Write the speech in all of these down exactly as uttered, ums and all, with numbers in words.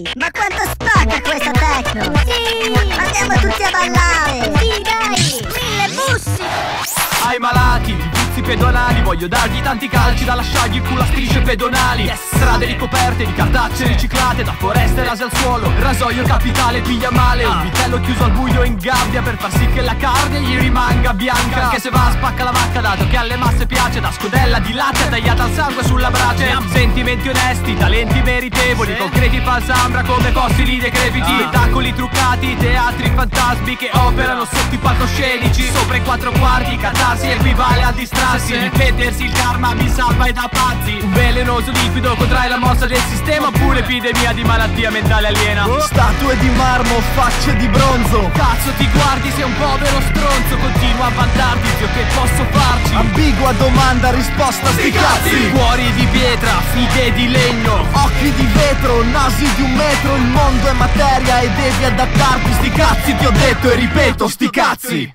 dai! Ma quanto spacca questa techno! Sì! Andiamo tutti a ballare! Sì, dai! Mille bussi! Ai malati! Pedonali, voglio dargli tanti calci da lasciargli il culo a strisce pedonali. Yes. Strade ricoperte di cartacce riciclate, da foreste rase al suolo, rasoio capitale piglia male. Un ah. vitello chiuso al buio in gabbia per far sì che la carne gli rimanga bianca. Anche se va a spacca la vacca, dato che alle masse piace, da scodella di latte tagliata al sangue sulla brace. Yep. Sentimenti onesti, talenti meritevoli, sì. Concreti falsambra come fossili decrepiti. Ah. Spettacoli truccati, teatri fantasmi che operano sotto i palcoscenici. Sopra i quattro quarti, catarsi equivale a distrarsi. Ripetersi il karma mi salva e da pazzi. Un velenoso liquido contrae la mossa del sistema, oppure epidemia di malattia mentale aliena. oh. Statue di marmo, facce di bronzo. Cazzo ti guardi, sei un povero stronzo. Continua a vantarti, zio, che posso farci? Ambigua domanda, risposta sti cazzi. Cuori di pietra, fighe di legno, occhi di vetro, nasi di un metro. Il mondo è materia e devi adattarti. Sti cazzi, ti ho detto e ripeto, sti cazzi.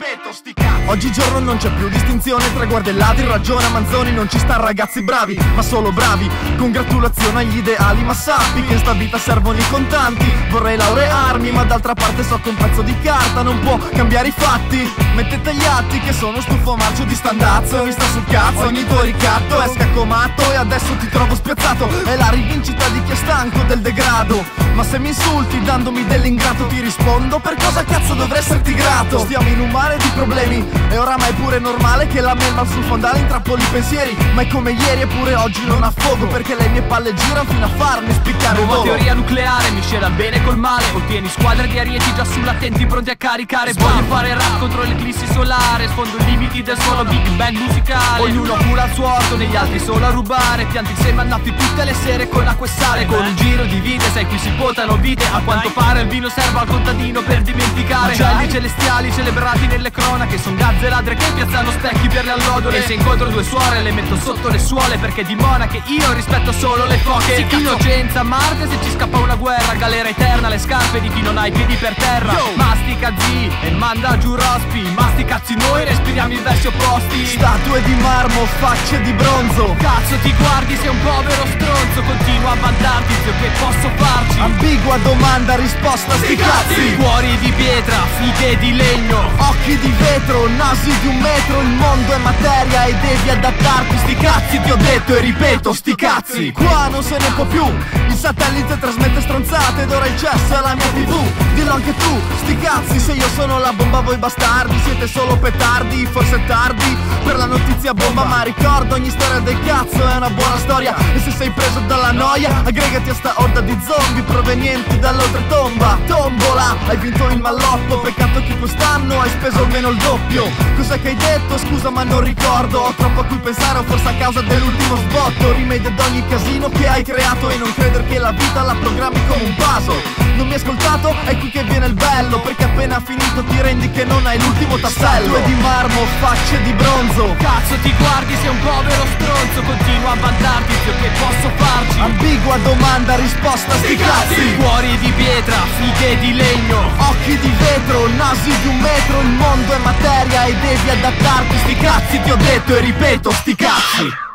Oggigiorno non c'è più distinzione tra guardelati. Ragiona Manzoni, non ci sta ragazzi bravi, ma solo bravi. Congratulazione agli ideali, ma sappi che in sta vita servono i contanti. Vorrei laurearmi, ma d'altra parte so che un pezzo di carta non può cambiare i fatti. Mettete gli atti che sono stufo marcio di standazzo. Mi sta sul cazzo ogni tuo ricatto, è scacomato e adesso ti trovo spiazzato. È la rivincita di chi è stanco del degrado. Ma se mi insulti dandomi dell'ingrato, ti rispondo per cosa cazzo dovrei esserti grato. Stiamo in un mare di problemi e oramai pure è normale che la melma sul fondo andare in trappoli pensieri, ma è come ieri eppure oggi non affogo, perché le mie palle girano fino a farmi spiccare un nuova teoria nucleare, miscela bene col male. Ottieni squadre di arieti già sull'attenti pronti a caricare. Spam. Voglio fare rap contro l'eclissi solare, sfondo i limiti del suono big band musicale. Ognuno cura il suo orto, negli altri solo a rubare. Pianti insieme andati tutte le sere con l'acqua e sale. Con un giro di vite, sai qui si potano vite. A quanto pare il vino serve al contadino per dimenticare. Gialli celestiali celebrati nelle cronache, son gazze ladre che piazzano specchi per le allodole. Se incontro due suore le metto sotto le suole, perché di monache io rispetto solo le poche. Innocenza Marte se ci scappa una guerra, galera eterna le scarpe di chi non ha i piedi per terra. Yo. Mastica zii e manda giù rospi, masticazzi noi respiriamo i versi opposti. Statue di marmo, facce di bronzo. Cazzo ti guardi, sei un povero stronzo. Continua a vantarti, zio, che posso farci? Ambigua domanda, risposta sti cazzi. Cuori di pietra, fighe di legno, occhi di vetro, nasi di un metro. Il mondo è materia e devi adattarti, sti cazzi, ti ho detto e ripeto, sti cazzi. Qua non se ne può più, il satellite trasmette stronzate ed ora il cesso è la mia tv. Dillo anche tu, sti cazzi, se io sono la bomba voi bastardi siete solo petardi, forse tardi per la notizia bomba. Ma ricordo, ogni storia del cazzo è una buona storia, e se sei preso dalla noia aggregati a sta orda di zombie provenienti dall'oltretomba. Tombola, hai vinto il mallotto, peccato che quest'anno hai speso almeno il doppio. Cos'è che hai detto? Scusa ma non ricordo, ho troppo a cui pensare, o forse a causa dell'ultimo sbotto. Rimedio ad ogni casino che hai creato, e non creder che la vita la programmi come un vaso. Non mi hai ascoltato, è qui che viene il bello, perché appena finito ti rendi che non hai l'ultimo tassello. Statue di marmo, facce di bronzo. Cazzo ti guardi, sei un povero stronzo. Continua a vantarti, zio, che posso farci? Ambigua domanda, risposta sti cazzi. Cuori di pietra, fighe di legno, occhi di vetro, nasi di un metro. Il mondo è materia e devi adattarti, sti cazzi, ti ho detto e ripeto, sti cazzi.